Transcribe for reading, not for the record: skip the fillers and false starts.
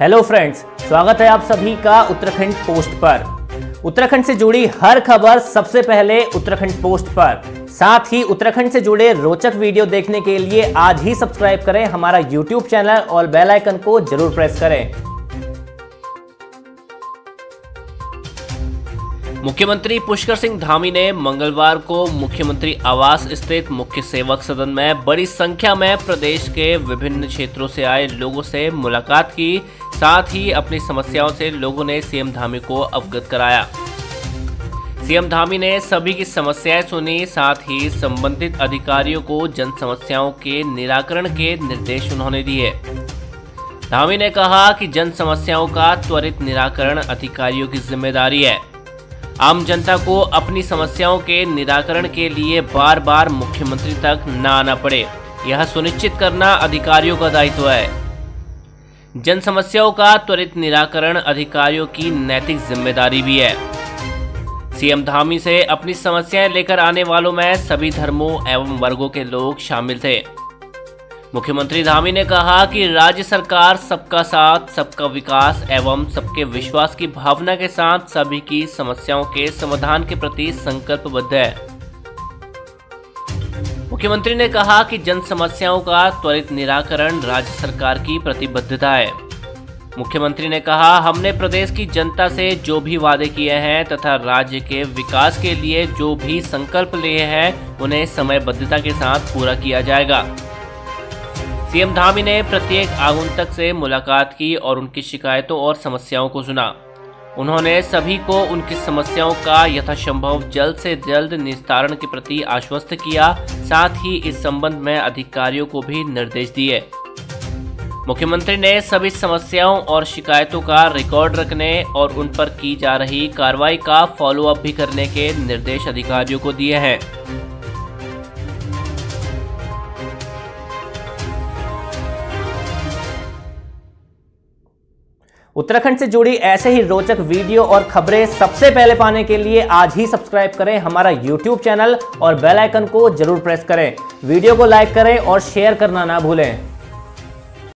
Hello friends, स्वागत है आप सभी का उत्तराखंड पोस्ट पर। उत्तराखंड से जुड़ी हर खबर सबसे पहले उत्तराखंड पोस्ट पर, साथ ही उत्तराखंड से जुड़े रोचक वीडियो देखने के लिए आज ही सब्सक्राइब करें हमारा यूट्यूब चैनल और बेल आइकन को जरूर प्रेस करें। मुख्यमंत्री पुष्कर सिंह धामी ने मंगलवार को मुख्यमंत्री आवास स्थित मुख्य सेवक सदन में बड़ी संख्या में प्रदेश के विभिन्न क्षेत्रों से आए लोगों से मुलाकात की, साथ ही अपनी समस्याओं से लोगों ने सीएम धामी को अवगत कराया। सीएम धामी ने सभी की समस्याएं सुनी, साथ ही संबंधित अधिकारियों को जन समस्याओं के निराकरण के निर्देश उन्होंने दिए। धामी ने कहा कि जन समस्याओं का त्वरित निराकरण अधिकारियों की जिम्मेदारी है। आम जनता को अपनी समस्याओं के निराकरण के लिए बार बार मुख्यमंत्री तक न आना पड़े, यह सुनिश्चित करना अधिकारियों का दायित्व है। जन समस्याओं का त्वरित निराकरण अधिकारियों की नैतिक जिम्मेदारी भी है। सीएम धामी से अपनी समस्याएं लेकर आने वालों में सभी धर्मों एवं वर्गों के लोग शामिल थे। मुख्यमंत्री धामी ने कहा कि राज्य सरकार सबका साथ, सबका विकास एवं सबके विश्वास की भावना के साथ सभी की समस्याओं के समाधान के प्रति संकल्पबद्ध है। मुख्यमंत्री ने कहा कि जन समस्याओं का त्वरित निराकरण राज्य सरकार की प्रतिबद्धता है। मुख्यमंत्री ने कहा, हमने प्रदेश की जनता से जो भी वादे किए हैं तथा राज्य के विकास के लिए जो भी संकल्प लिए हैं उन्हें समयबद्धता के साथ पूरा किया जाएगा। सीएम धामी ने प्रत्येक आगंतुक से मुलाकात की और उनकी शिकायतों और समस्याओं को सुना। उन्होंने सभी को उनकी समस्याओं का यथासंभव जल्द से जल्द निस्तारण के प्रति आश्वस्त किया, साथ ही इस संबंध में अधिकारियों को भी निर्देश दिए। मुख्यमंत्री ने सभी समस्याओं और शिकायतों का रिकॉर्ड रखने और उन पर की जा रही कार्रवाई का फॉलोअप भी करने के निर्देश अधिकारियों को दिए हैं। उत्तराखंड से जुड़ी ऐसे ही रोचक वीडियो और खबरें सबसे पहले पाने के लिए आज ही सब्सक्राइब करें हमारा YouTube चैनल और बेल आइकन को जरूर प्रेस करें। वीडियो को लाइक करें और शेयर करना ना भूलें।